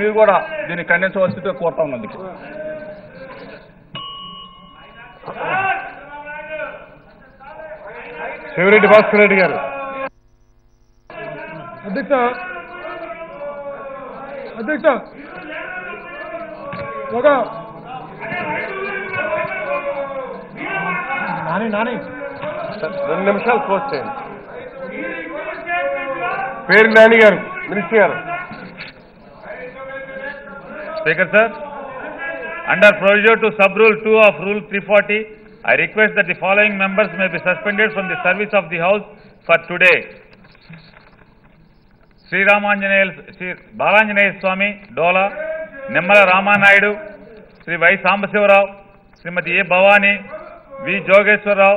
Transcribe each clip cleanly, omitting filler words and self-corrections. మీరు కూడా దీన్ని ఖండించవలసిందిగా కోరుతా ఉన్నది. శివరెడ్డి భాస్కర్ రెడ్డి గారు. అధ్యక్ష, నాని 2 నిమిషాలు క్లోజ్ చేయండి. పేరు నాని గారు, మినిస్టర్ గారు. Speaker sir, under provision to sub rule 2 of rule 340, I request that the following members may be suspended from the service of the house for today: Sri Ramanjanay Sri Balanjaneya Swami Dola, Nimmala Rama Naidu, Sri Vai Sambasiva Rao, Sri Madhya Bhavani, V. Jogeshwar Rao,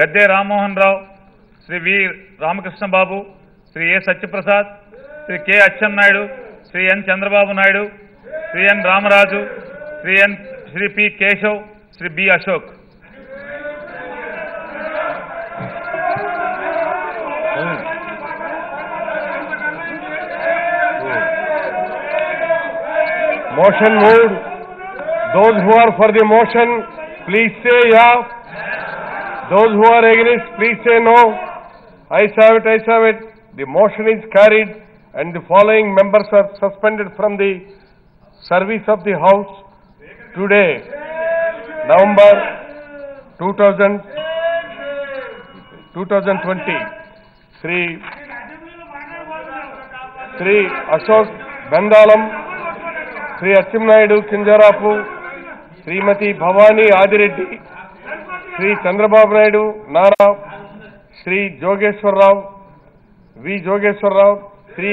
Gadde Ram Mohan Rao, Sri V. Ramakrishna Babu, Sri A. Satya Prasad, Sri K. Acham Naidu, Sri N. Chandrababu Naidu, Sri N. Brahmaraju, Shri P. Kesav, Shri B. Ashok. Motion moved. Those who are for the motion, please say yeah. Those who are against, please say no. Ayes have it. The motion is carried and the following members are suspended from the service of the house today, November 2020. Sri Ashok Bandalam, Sri Acham Naidu Sinjarapu, Sri Mati Bhavani Adireddy, Sri Chandrabhavnaidu Nara, Sri Jogeshwar Rao, V. Jogeshwar Rao, Sri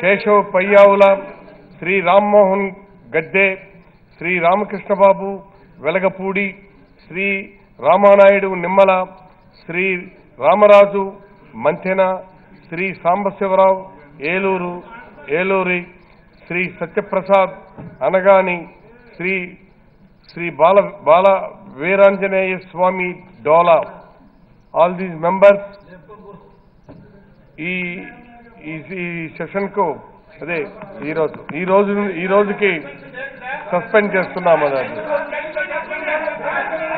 Keshav Paiyaula, Sri Ram Mohan Gadde, Sri Ramakrishna Babu, Velagapudi, Sri Ramanaidu Nimmala, Sri Ramaraju Manthena, Sri Sambasiva Rao Eluru, Sri Satya Prasad Anagani, Sri Bala Veeranjaneya Swami Dola. All these members ई session को అదే ఈ రోజుకి suspend చేస్తున్నాము.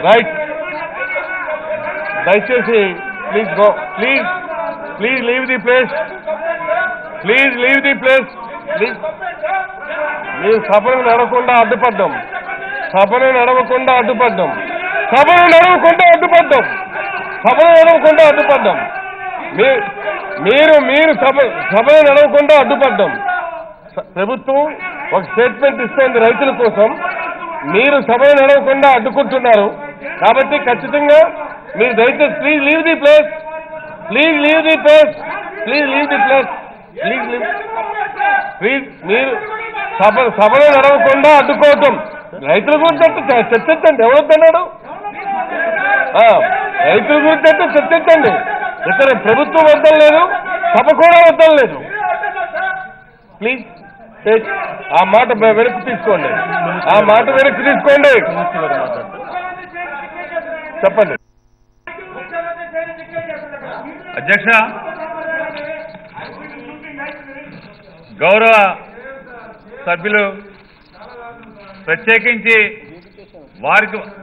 Right, దయచేసి please leave the place. మీరు సభను నడవకుండా అడ్డుపడ్డాం. మీరు సభను నడవకుండా అడ్డుపడ్డాం. ప్రభుత్వం ఒక స్టేట్మెంట్ ఇస్తుంది రైతుల కోసం, మీరు సభను నడవకుండా అడ్డుకుంటున్నారు. కాబట్టి ఖచ్చితంగా మీరు దయచేసి ప్లీజ్ లీవ్ ది ప్లేస్. మీరు సభను నడవకుండా అడ్డుకోవటం రైతుల గురించి అంటే చర్చించండి. ఎవరొద్దన్నాడు? రైతుల గురించి అంటే చర్చించండి. ఇక్కడ ప్రభుత్వం వద్దం లేదు, సభ కూడా వద్దం లేదు. ప్లీజ్ ఆ మాట వెనక్కి తీసుకోండి. చెప్పండి అధ్యక్ష. గౌరవ సభ్యులు, ప్రత్యేకించి వారికి